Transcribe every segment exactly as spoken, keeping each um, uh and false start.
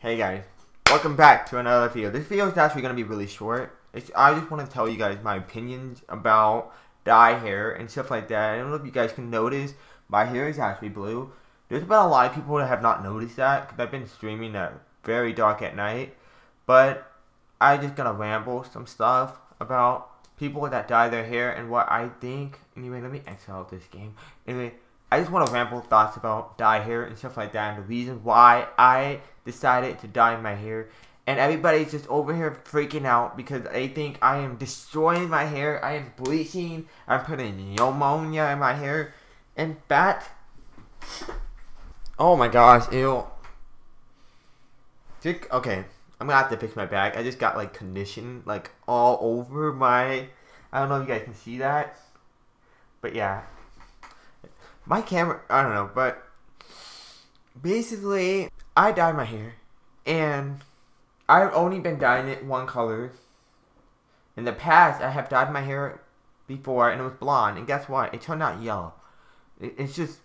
Hey guys, welcome back to another video. This video is actually going to be really short. It's, I just want to tell you guys my opinions about dye hair and stuff like that. I don't know if you guys can notice, my hair is actually blue. There's been a lot of people that have not noticed that because I've been streaming at very dark at night. But I'm just going to ramble some stuff about people that dye their hair and what I think. Anyway, let me exit out this game. Anyway, I just want to ramble thoughts about dye hair and stuff like that and the reason why I decided to dye my hair. And everybody's just over here freaking out because they think I am destroying my hair. I am bleaching. I'm putting pneumonia in my hair. And that... oh my gosh, ew. Okay, I'm going to have to fix my bag. I just got like condition like all over my... I don't know if you guys can see that. But yeah. My camera, I don't know, but basically, I dyed my hair, and I've only been dyeing it one color. In the past, I have dyed my hair before, and it was blonde, and guess what? It turned out yellow. It's just,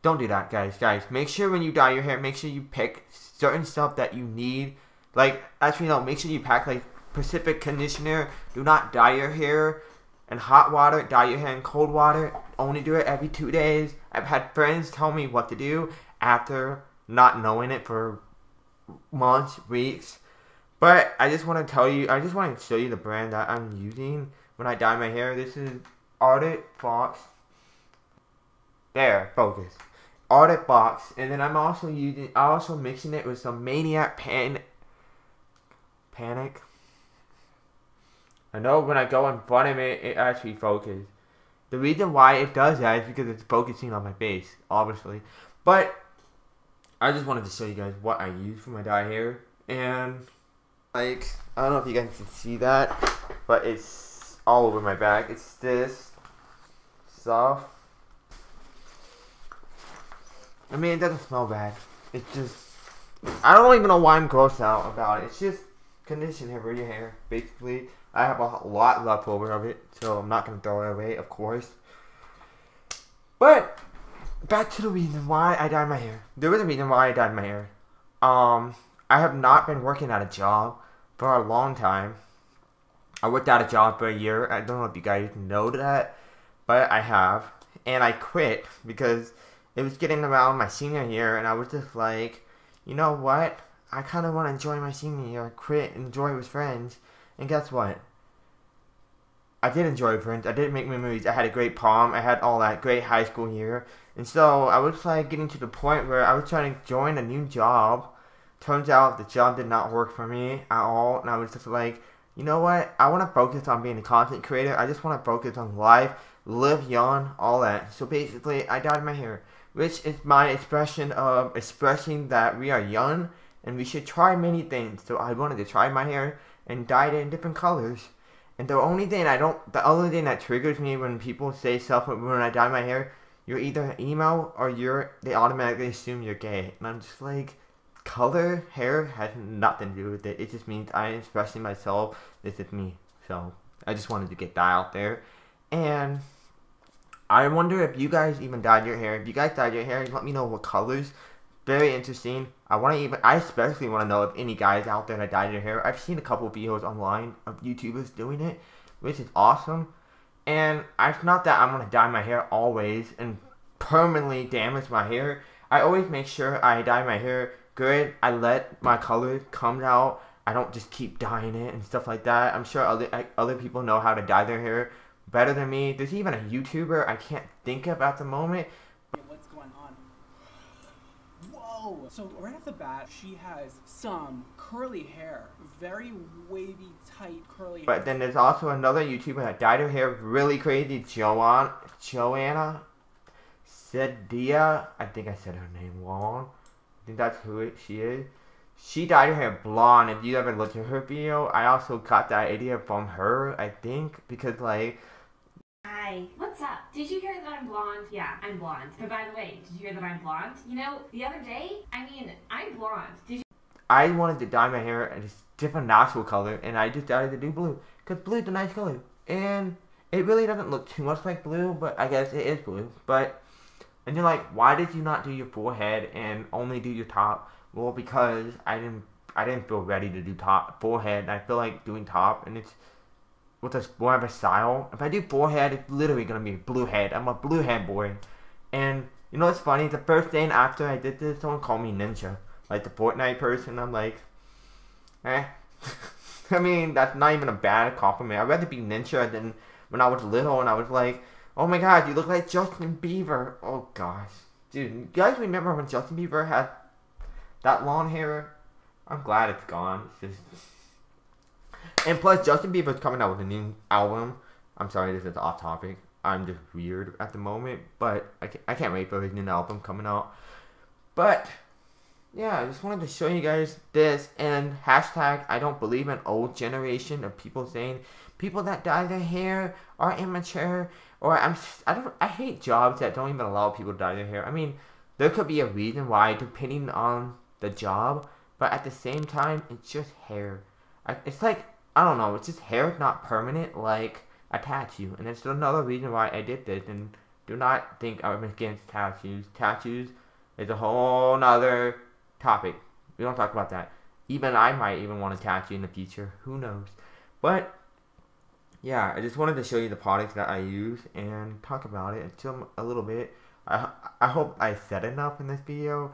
don't do that, guys, guys. Make sure when you dye your hair, make sure you pick certain stuff that you need. Like, actually, no, make sure you pack, like, Pacific conditioner. Do not dye your hair in hot water, dye your hair in cold water. Only do it every two days. I've had friends tell me what to do after not knowing it for months, weeks. But I just want to tell you, I just want to show you the brand that I'm using when I dye my hair. This is Arctic Fox. There, focus. Arctic Fox. And then I'm also using, I'm also mixing it with some Manic Panic. Panic. I know when I go in front of it, it actually focuses. The reason why it does that is because it's focusing on my face, obviously. But I just wanted to show you guys what I use for my dye hair. And, like, I don't know if you guys can see that, but it's all over my back. It's this stuff. I mean, it doesn't smell bad. It's just, I don't even know why I'm grossed out about it. It's just conditioner for your hair, basically. I have a lot left over of it, so I'm not going to throw it away, of course. But, back to the reason why I dyed my hair. There was a reason why I dyed my hair. Um, I have not been working at a job for a long time. I worked at a job for a year. I don't know if you guys know that, but I have. And I quit because it was getting around my senior year, and I was just like, you know what? I kind of want to enjoy my senior year. I quit, enjoy with friends. And guess what? I did enjoy friends. I did make memories. I had a great prom. I had all that great high school year. And so I was like getting to the point where I was trying to join a new job. Turns out the job did not work for me at all. And I was just like, you know what? I want to focus on being a content creator. I just want to focus on life, live young, all that. So basically, I dyed my hair, which is my expression of expressing that we are young and we should try many things. So I wanted to try my hair and dyed it in different colors. And the only thing I don't, the other thing that triggers me when people say stuff when I dye my hair, you're either emo or you're, they automatically assume you're gay. And I'm just like, color, hair has nothing to do with it. It just means I'm expressing myself. This is me. So I just wanted to get dye out there. And I wonder if you guys even dyed your hair. If you guys dyed your hair, let me know what colors. Very interesting. I want to even, I especially want to know if any guys out there that dyed their hair. I've seen a couple videos online of YouTubers doing it, which is awesome. And it's not that I'm going to dye my hair always and permanently damage my hair. I always make sure I dye my hair good. I let my color come out. I don't just keep dyeing it and stuff like that. I'm sure other like, other people know how to dye their hair better than me. There's even a YouTuber I can't think of at the moment. What's going on? Whoa! So right off the bat, she has some curly hair. Very wavy, tight, curly hair. But then there's also another YouTuber that dyed her hair really crazy. Joanna, Joanna Sedia. I think I said her name wrong. I think that's who it, she is. She dyed her hair blonde. If you ever looked at her video, I also got that idea from her, I think. Because, like... hi, what's up? Did you hear that I'm blonde? Yeah, I'm blonde. But by the way, did you hear that I'm blonde? You know, the other day, I mean, I'm blonde. Did you? I wanted to dye my hair a different natural color, and I just dyed it to do blue. Because blue's a nice color. And it really doesn't look too much like blue, but I guess it is blue. But, and you're like, why did you not do your forehead and only do your top? Well, because I didn't I didn't feel ready to do top forehead. I feel like doing top, and it's with this more of a style. If I do forehead, it's literally gonna be a blue head. I'm a blue head boy. And you know what's funny? The first day after I did this, someone called me ninja, like the Fortnite person. I'm like, eh. I mean, that's not even a bad compliment. I'd rather be ninja than when I was little and I was like, oh my god, you look like Justin Bieber. Oh gosh. Dude, you guys remember when Justin Bieber had that long hair? I'm glad it's gone. It's just... And plus, Justin Bieber's coming out with a new album. I'm sorry, this is off topic. I'm just weird at the moment, but I can't, I can't wait for his new album coming out. But... yeah, I just wanted to show you guys this, and hashtag I don't believe an old generation of people saying people that dye their hair are immature, or I'm I don't I hate jobs that don't even allow people to dye their hair. I mean, there could be a reason why, depending on the job, but at the same time, it's just hair. I, it's like I don't know, it's just hair, not permanent, like a tattoo, and it's another reason why I did this. And do not think I'm against tattoos. Tattoos is a whole nother topic. We don't talk about that. Even I might even want to tattoo in the future. Who knows? But yeah, I just wanted to show you the products that I use and talk about it until a little bit. I I hope I said enough in this video.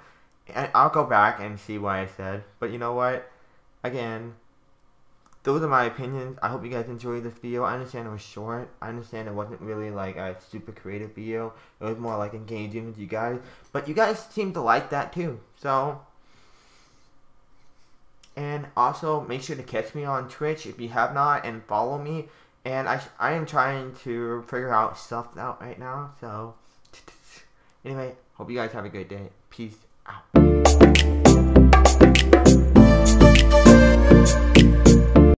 And I'll go back and see what I said. But you know what? Again, those are my opinions. I hope you guys enjoyed this video. I understand it was short. I understand it wasn't really like a super creative video. It was more like engaging with you guys. But you guys seem to like that too. So. And also, make sure to catch me on Twitch if you have not, and follow me. And I, I am trying to figure out stuff out right now. So, anyway, hope you guys have a great day. Peace.